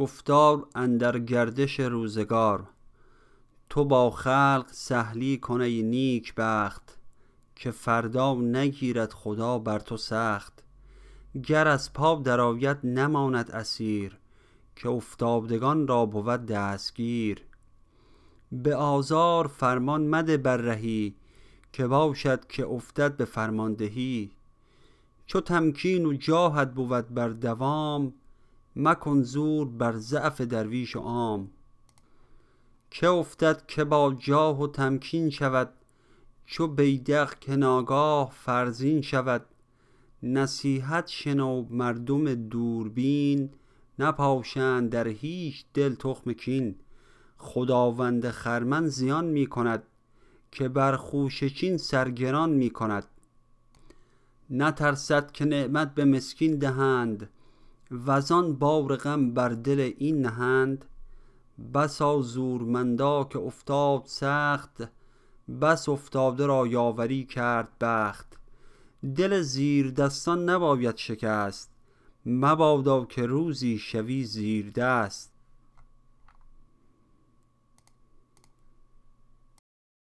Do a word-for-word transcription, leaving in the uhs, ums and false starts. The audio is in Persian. گفتار اندر گردش روزگار. تو با خلق سهلی کن ای نیک بخت، که فردا نگیرد خدا بر تو سخت. گر از پا درآید نماند اسیر، که افتادگان را بود دستگیر. به آزار فرمان مده بر رهی، که باشد که افتد به فرماندهی. چو تمکین و جاهت بود بر دوام، مکن زور بر ضعف درویش و عام. که افتد که با جاه و تمکین شود، چو بیدق که ناگاه فرزین شود. نصیحت شنو مردم دوربین، نپاشند در هیچ دل تخم کین. خداوند خرمن زیان می کند، که بر خوشه چین سرگران می کند. نترسد که نعمت به مسکین دهند، وزان بار غم بر دل این نهند. بسا زورمندا که افتاد سخت، بس افتاده را یاوری کرد بخت. دل زیر دستان نباید شکست، مبادا که روزی شوی زیر دست.